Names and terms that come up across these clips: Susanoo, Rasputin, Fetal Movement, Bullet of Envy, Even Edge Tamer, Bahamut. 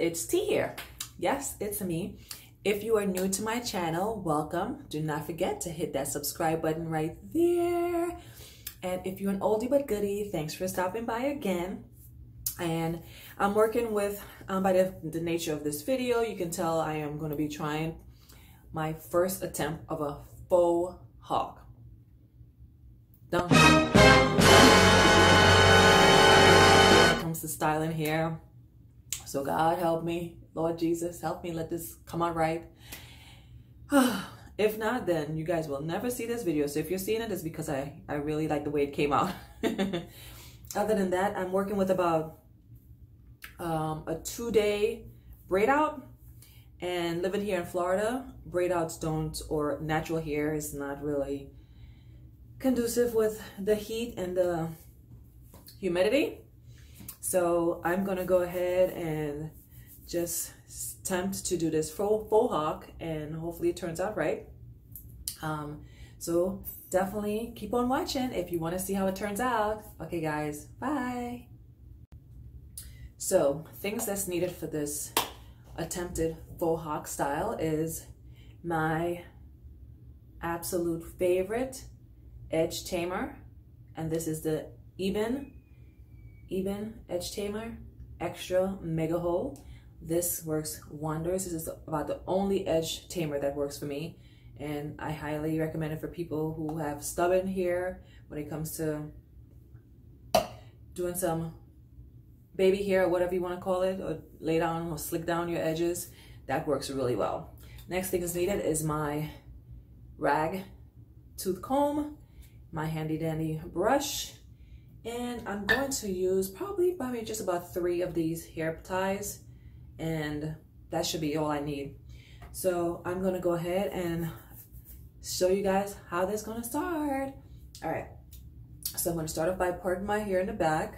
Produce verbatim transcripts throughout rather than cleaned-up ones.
Edge T here. Yes, it's me. If you are new to my channel, welcome. Do not forget to hit that subscribe button right there. And if you're an oldie but goodie, thanks for stopping by again. And I'm working with, um, by the, the nature of this video, you can tell I am going to be trying my first attempt of a faux hawk. Dun. When it comes to styling hair, so God help me, Lord Jesus, help me let this come out right. If not, then you guys will never see this video. So if you're seeing it, it's because I, I really like the way it came out. Other than that, I'm working with about um, a two-day braid out. And living here in Florida, braid outs don't, or natural hair is not really conducive with the heat and the humidity. So I'm gonna go ahead and just attempt to do this faux, faux hawk, and hopefully it turns out right. Um, so definitely keep on watching if you wanna see how it turns out. Okay guys, bye. So things that's needed for this attempted faux hawk style is my absolute favorite Edge Tamer, and this is the Even Even Edge Tamer Extra Mega Hole. This works wonders. This is about the only Edge Tamer that works for me, and I highly recommend it for people who have stubborn hair when it comes to doing some baby hair, or whatever you want to call it, or lay down or slick down your edges. That works really well. Next thing is needed is my rag tooth comb, my handy dandy brush, and I'm going to use probably probably just about three of these hair ties, and that should be all I need. So I'm gonna go ahead and show you guys how this is gonna start. All right, so I'm gonna start off by parting my hair in the back.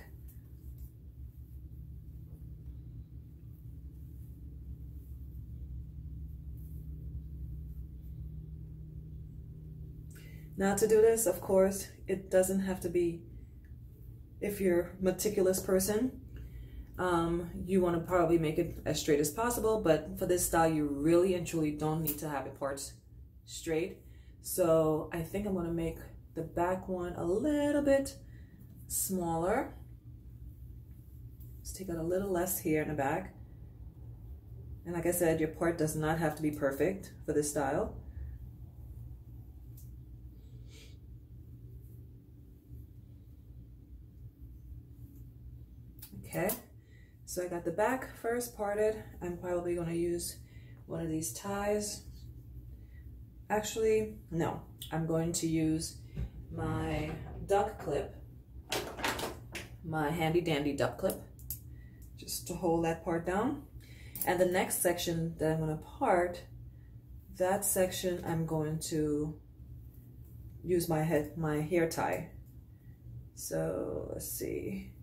Now to do this, of course, it doesn't have to be, if you're a meticulous person, um, you want to probably make it as straight as possible, but for this style, you really and truly don't need to have it parts straight. So I think I'm going to make the back one a little bit smaller. Let's take out a little less hair in the back. And like I said, your part does not have to be perfect for this style. Okay, so I got the back first parted. I'm probably gonna use one of these ties. Actually, no, I'm going to use my duck clip, my handy dandy duck clip, just to hold that part down. And the next section that I'm gonna part, that section I'm going to use my head, my hair tie. So let's see.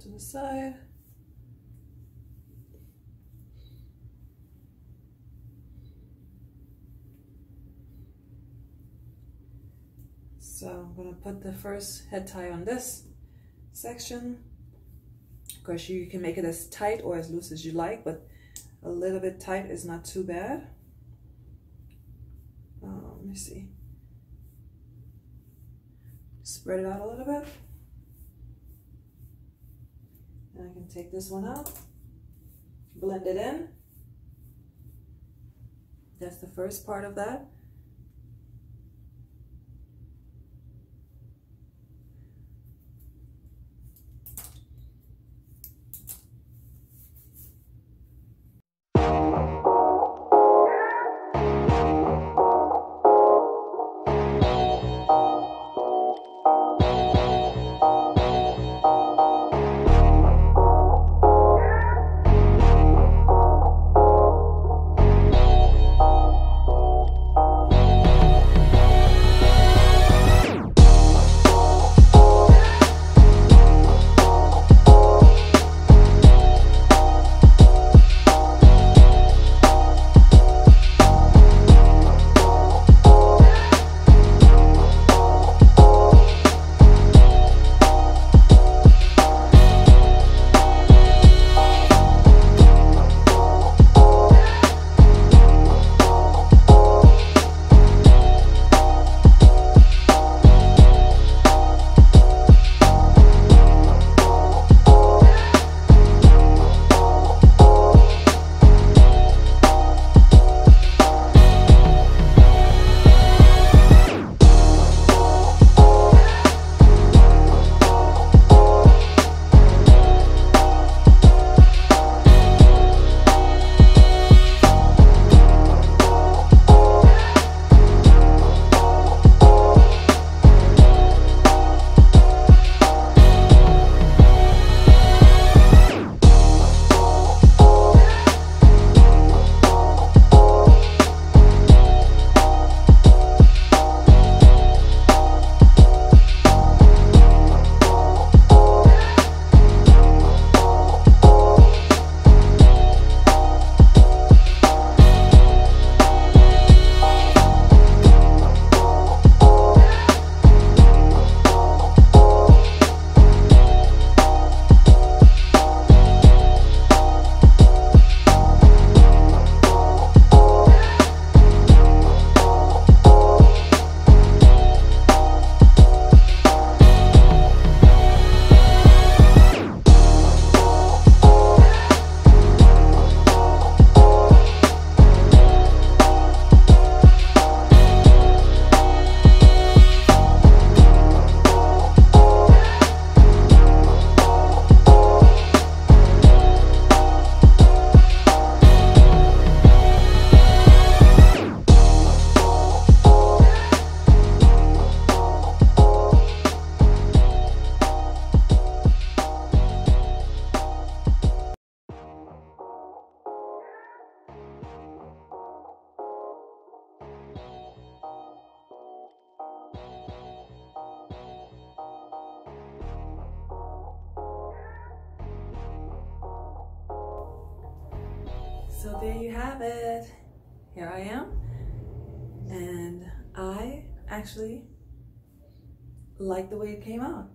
To the side. So I'm going to put the first head tie on this section. Of course, you can make it as tight or as loose as you like, but a little bit tight is not too bad. Um, let me see. Spread it out a little bit. And I can take this one out, blend it in. That's the first part of that. Oh, So there you have it. Here I am, and I actually like the way it came out.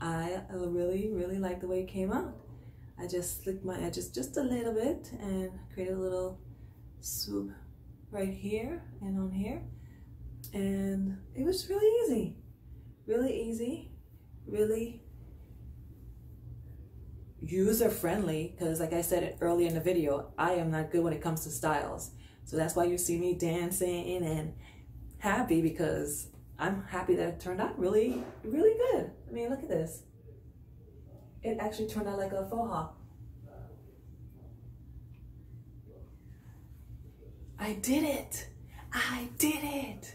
I really, really like the way it came out. I just slicked my edges just a little bit and created a little swoop right here and on here, and it was really easy, really easy, really user-friendly, because like I said earlier in the video, I am not good when it comes to styles. So that's why you see me dancing and happy, because I'm happy that it turned out really, really good. I mean, look at this. It actually turned out like a faux hawk. I did it. I did it.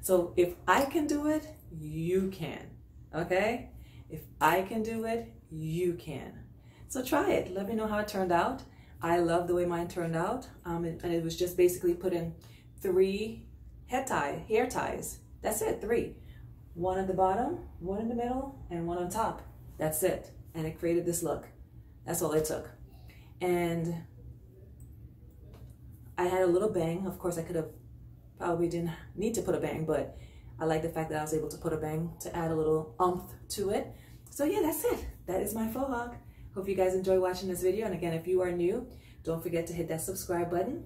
So if I can do it, you can. Okay? If I can do it, you can. So try it. Let me know how it turned out. I love the way mine turned out. Um, and it was just basically put in three head tie, hair ties. That's it, three. One at the bottom, one in the middle, and one on top. That's it. And it created this look. That's all it took. And I had a little bang. Of course, I could have probably didn't need to put a bang, but I like the fact that I was able to put a bang to add a little oomph to it. So yeah, that's it. That is my faux hawk. Hope you guys enjoy watching this video. And again, if you are new, don't forget to hit that subscribe button,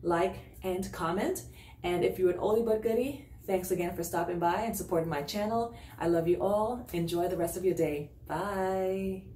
like, and comment. And if you're an oldie but goodie, thanks again for stopping by and supporting my channel. I love you all. Enjoy the rest of your day. Bye.